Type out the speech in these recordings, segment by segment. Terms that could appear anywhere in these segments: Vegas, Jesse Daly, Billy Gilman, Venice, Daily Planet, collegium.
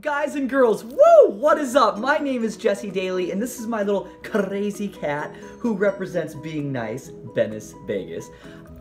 Guys and girls, woo! What is up? My name is Jesse Daly, and this is my little crazy cat who represents being nice, Venice, Vegas.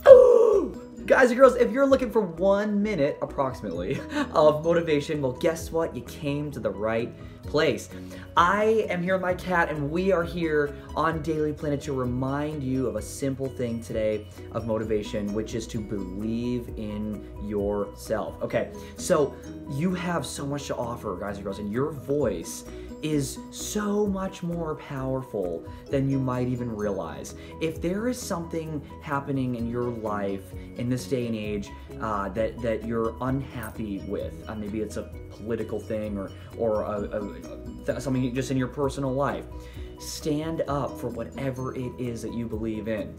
Ooh! Guys and girls, if you're looking for 1 minute, approximately, of motivation, well, guess what? You came to the right place. I am here with my cat, and we are here on Daily Planet to remind you of a simple thing today of motivation, which is to believe in yourself. Okay, so you have so much to offer, guys and girls, and your voice is so much more powerful than you might even realize. If there is something happening in your life in this day and age that you're unhappy with, maybe it's a political thing or something just in your personal life, stand up for whatever it is that you believe in.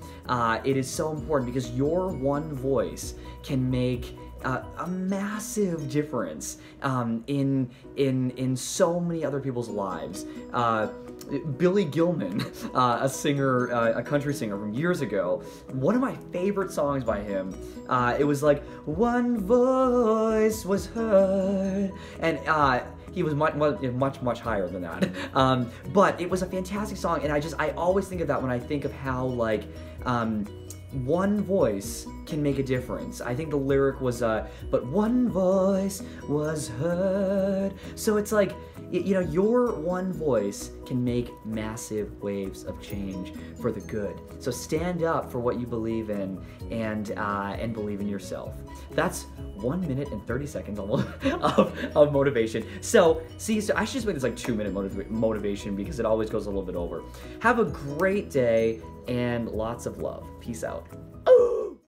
It is so important because your one voice can make a massive difference in so many other people's lives. Billy Gilman, a country singer from years ago, one of my favorite songs by him, it was like, one voice was heard, and he was much higher than that. But it was a fantastic song, and I always think of that when I think of how, like, one voice can make a difference. I think the lyric was, but one voice was heard. So it's like, you know, your one voice can make massive waves of change for the good. So stand up for what you believe in and believe in yourself. That's 1 minute and 30 seconds almost of motivation. So see, so I should just make this like 2 minute motivation because it always goes a little bit over. Have a great day and lots of love. Peace out. Ooh.